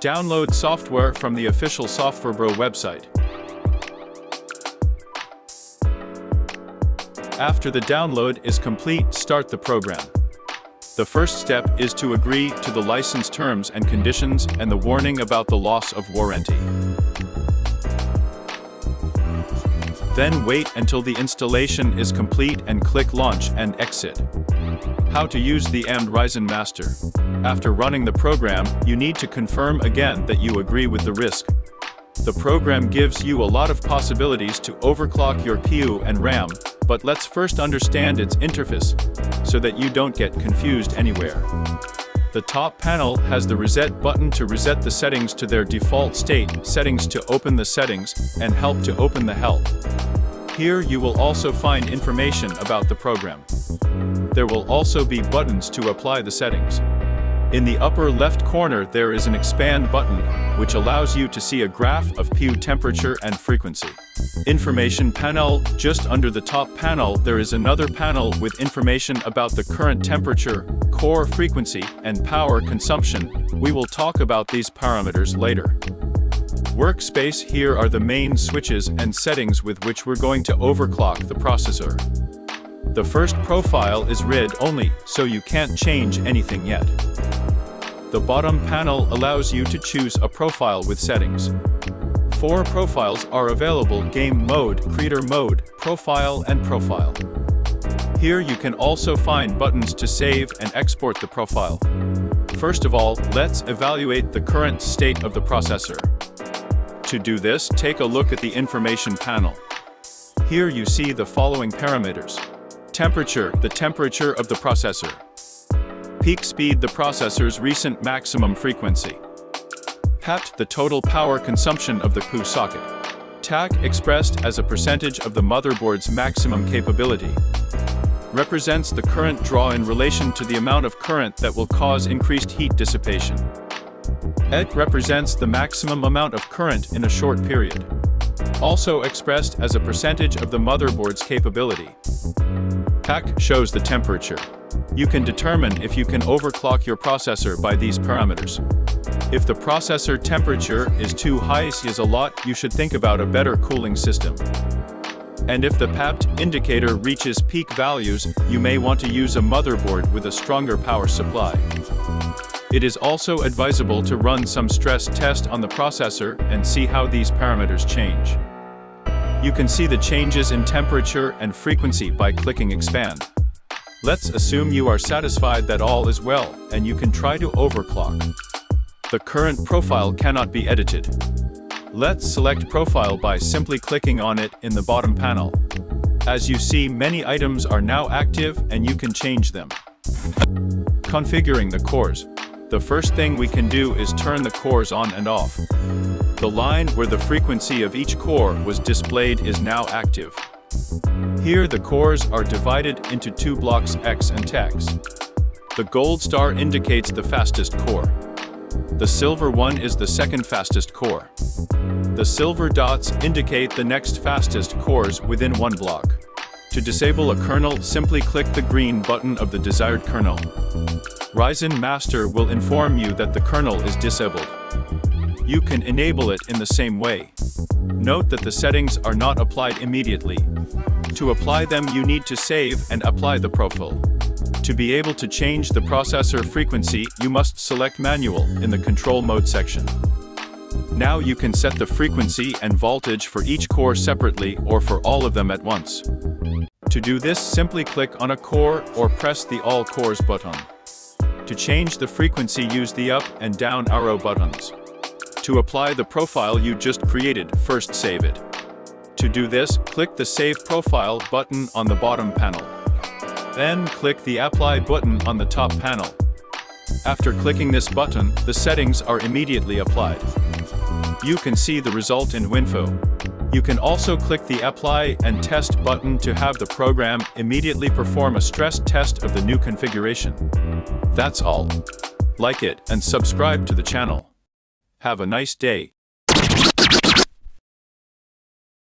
Download software from the official SoftwareBro website. After the download is complete, start the program. The first step is to agree to the license terms and conditions and the warning about the loss of warranty. Then wait until the installation is complete and click Launch and Exit. How to use the AMD Ryzen Master. After running the program, you need to confirm again that you agree with the RISC. The program gives you a lot of possibilities to overclock your PU and RAM, but let's first understand its interface, so that you don't get confused anywhere. The top panel has the reset button to reset the settings to their default state, settings to open the settings, and help to open the help. Here you will also find information about the program. There will also be buttons to apply the settings. In the upper left corner there is an expand button, which allows you to see a graph of PU temperature and frequency. Information panel, just under the top panel there is another panel with information about the current temperature, core frequency, and power consumption. We will talk about these parameters later. Workspace, here are the main switches and settings with which we're going to overclock the processor. The first profile is read only, so you can't change anything yet. The bottom panel allows you to choose a profile with settings. 4 profiles are available: Game Mode, Creator Mode, Profile and Profile. Here you can also find buttons to save and export the profile. First of all, let's evaluate the current state of the processor. To do this, take a look at the information panel. Here you see the following parameters. Temperature, the temperature of the processor. Peak speed, the processor's recent maximum frequency. PAPT, the total power consumption of the PU socket. TAC, expressed as a percentage of the motherboard's maximum capability. Represents the current draw in relation to the amount of current that will cause increased heat dissipation. ED, represents the maximum amount of current in a short period. Also expressed as a percentage of the motherboard's capability. PAC, shows the temperature. You can determine if you can overclock your processor by these parameters. If the processor temperature is too high, is a lot, you should think about a better cooling system. And if the PAPT indicator reaches peak values, you may want to use a motherboard with a stronger power supply. It is also advisable to run some stress test on the processor and see how these parameters change. You can see the changes in temperature and frequency by clicking Expand. Let's assume you are satisfied that all is well, and you can try to overclock. The current profile cannot be edited. Let's select Profile by simply clicking on it in the bottom panel. As you see, many items are now active, and you can change them. Configuring the cores. The first thing we can do is turn the cores on and off. The line where the frequency of each core was displayed is now active. Here the cores are divided into 2 blocks, X and TACs. The gold star indicates the fastest core. The silver one is the second fastest core. The silver dots indicate the next fastest cores within 1 block. To disable a kernel, simply click the green button of the desired kernel. Ryzen Master will inform you that the kernel is disabled. You can enable it in the same way. Note that the settings are not applied immediately. To apply them, you need to save and apply the profile. To be able to change the processor frequency, you must select Manual in the Control Mode section. Now you can set the frequency and voltage for each core separately or for all of them at once. To do this, simply click on a core or press the All Cores button. To change the frequency, use the up and down arrow buttons. To apply the profile you just created, first save it. To do this, click the Save Profile button on the bottom panel. Then click the Apply button on the top panel. After clicking this button, the settings are immediately applied. You can see the result in Winfo. You can also click the Apply and Test button to have the program immediately perform a stress test of the new configuration. That's all. Like it and subscribe to the channel. Have a nice day.